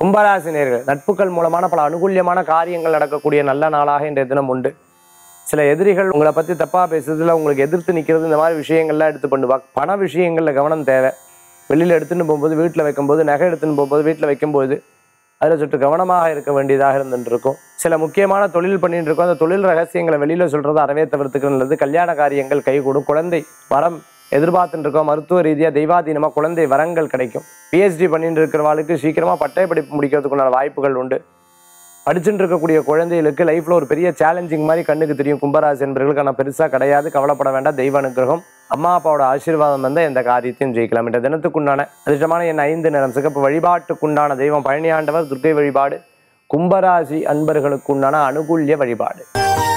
கும்பராசி நேயர்கள், நட்புகள் மூலமான பல அனுகூல்யமான காரியங்கள் நடக்கக்கூடிய நல்ல நாளாக இன்றைய தினம் உண்டு. சில எதிரிகள் உங்களை பற்றி தப்பாக பேசுறதுல உங்களுக்கு எதிர்த்து நிற்கிறது, இந்த மாதிரி விஷயங்கள்லாம் எடுத்து பண்ணுவாங்க. பண விஷயங்களில் கவனம் தேவை. வெளியில் எடுத்துன்னு போகும்போது, வீட்டில் வைக்கும்போது, நகை எடுத்துன்னு போகும்போது, வீட்டில் வைக்கும்போது அதில் சற்று கவனமாக இருக்க வேண்டியதாக இருந்துருக்கும். சில முக்கியமான தொழில் பண்ணிட்டு இருக்கோம், அந்த தொழில் ரகசியங்களை வெளியில் சொல்கிறது அறவே தவிர்த்துக்கு நல்லது. கல்யாண காரியங்கள் கைகூடும். குழந்தை வரம் எதிர்பார்த்துட்டு இருக்கோம். மருத்துவ ரீதியாக தெய்வாதீனமாக குழந்தை வரங்கள் கிடைக்கும். பிஹெச்டி பண்ணிட்டு இருக்கிறவங்களுக்கு சீக்கிரமாக பட்டை படிப்பு முடிக்கிறதுக்குண்டான வாய்ப்புகள் உண்டு. படிச்சுட்டு இருக்கக்கூடிய குழந்தைகளுக்கு லைஃப்பில் ஒரு பெரிய சேலஞ்சிங் மாதிரி கண்ணுக்கு தெரியும் கும்பராசி என்பவர்களுக்கு. ஆனால் பெருசாக கிடையாது, கவலைப்பட வேண்டாம். தெய்வ அனுகிரகம், அம்மா அப்பாவோட ஆசீர்வாதம் வந்தால் எந்த காரியத்தையும் ஜெயிக்கலாம். இந்த தினத்துக்குண்டான அதிர்ஷ்டமான என் 5 நிறம் சிகப்பு. வழிபாட்டுக்குண்டான தெய்வம் பழனி ஆண்டவர், துர்க்கை வழிபாடு கும்பராசி அன்பர்களுக்குண்டான அனுகூல்ய வழிபாடு.